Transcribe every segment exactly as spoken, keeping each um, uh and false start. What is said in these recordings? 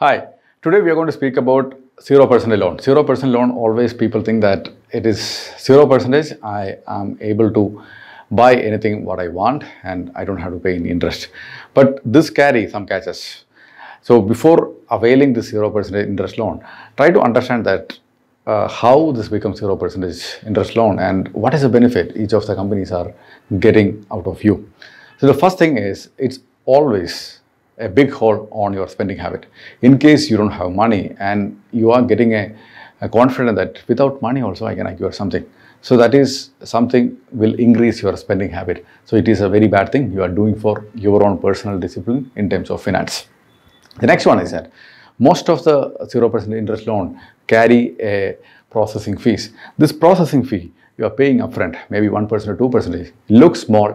Hi, today we are going to speak about zero percent loan. zero percent loan, always people think that it is zero percent, I am able to buy anything what I want and I don't have to pay any interest. But this carry some catches. So before availing this zero percent interest loan, try to understand that uh, how this becomes zero percent interest loan and what is the benefit each of the companies are getting out of you. So the first thing is, it's always a big hold on your spending habit. In case you don't have money and you are getting a, a confidence that without money also I can acquire something. So that is something will increase your spending habit. So it is a very bad thing you are doing for your own personal discipline in terms of finance. The next one is that most of the zero percent interest loan carry a processing fees. This processing fee you are paying upfront, maybe one percent or two percent, looks small,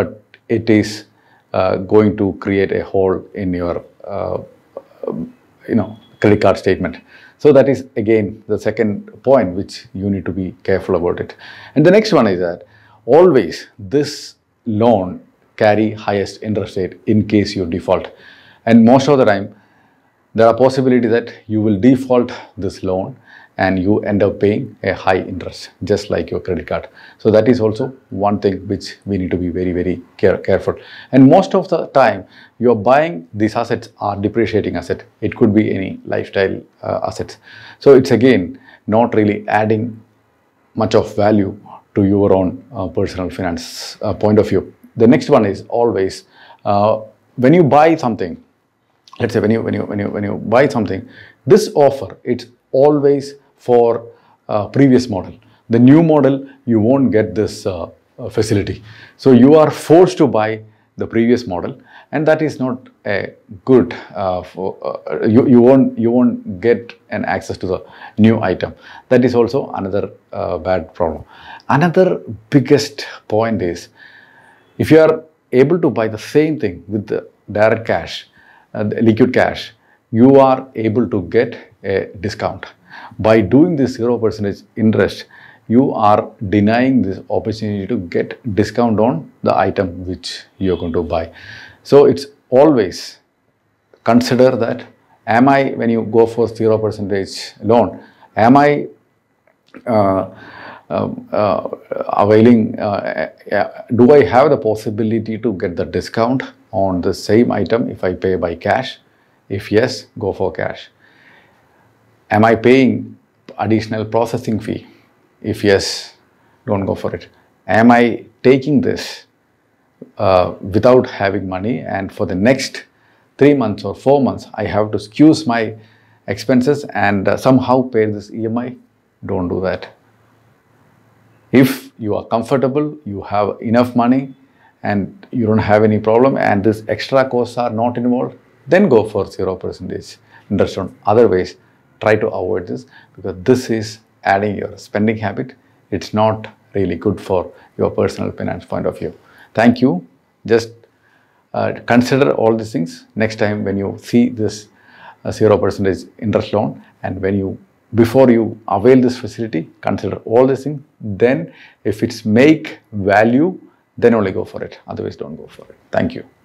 but it is Uh, going to create a hole in your uh, you know credit card statement. So that is again the second point which you need to be careful about it. And the next one is that always this loan carry highest interest rate in case you default, and most of the time there are possibility that you will default this loan and you end up paying a high interest just like your credit card. So that is also one thing which we need to be very very care careful. And most of the time you are buying these assets are depreciating asset. It could be any lifestyle uh, assets. So it's again not really adding much of value to your own uh, personal finance uh, point of view. The next one is always uh, when you buy something, let's say when you when you when you when you buy something, this offer it's always for uh, previous model. The new model you won't get this uh, facility. So you are forced to buy the previous model, and that is not a good. Uh, for, uh, you you won't you won't get an access to the new item. That is also another uh, bad problem. Another biggest point is if you are able to buy the same thing with the direct cash, uh, the liquid cash, you are able to get a discount. By doing this zero percent interest, you are denying this opportunity to get discount on the item which you are going to buy. So it's always consider that, am I, when you go for zero percent loan, am I uh, uh, uh, availing, uh, uh, do I have the possibility to get the discount on the same item if I pay by cash? If yes, go for cash. Am I paying additional processing fee? If yes, don't go for it. Am I taking this uh, without having money and for the next three months or four months, I have to squeeze my expenses and uh, somehow pay this E M I? Don't do that. If you are comfortable, you have enough money and you don't have any problem and these extra costs are not involved, then go for zero percent interest on. Otherwise, try to avoid this because this is adding your spending habit. It's not really good for your personal finance point of view. Thank you. Just uh, consider all these things next time when you see this zero percent interest loan, and when you before you avail this facility, consider all these things. Then if it's make value, then only go for it. Otherwise, don't go for it. Thank you.